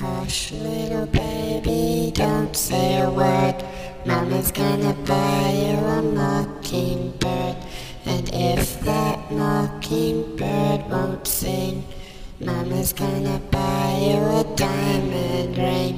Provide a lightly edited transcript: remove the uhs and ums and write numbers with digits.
Hush, little baby, don't say a word. Mama's gonna buy you a mockingbird. And if that mockingbird won't sing, Mama's gonna buy you a diamond ring.